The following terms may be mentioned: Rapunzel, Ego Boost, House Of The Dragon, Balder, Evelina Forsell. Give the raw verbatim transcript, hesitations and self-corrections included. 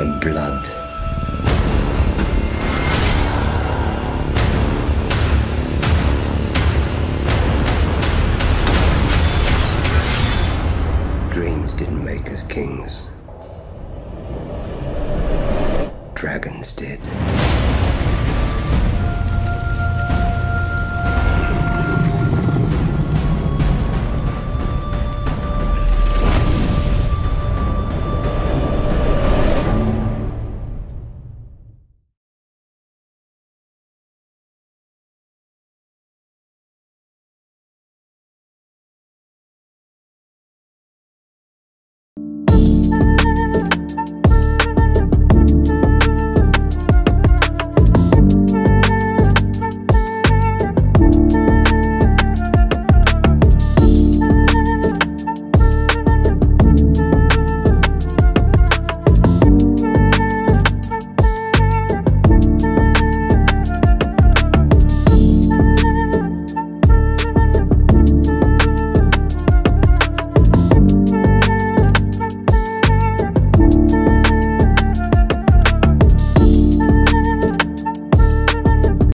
and blood. Dreams didn't make us kings. Dragons did.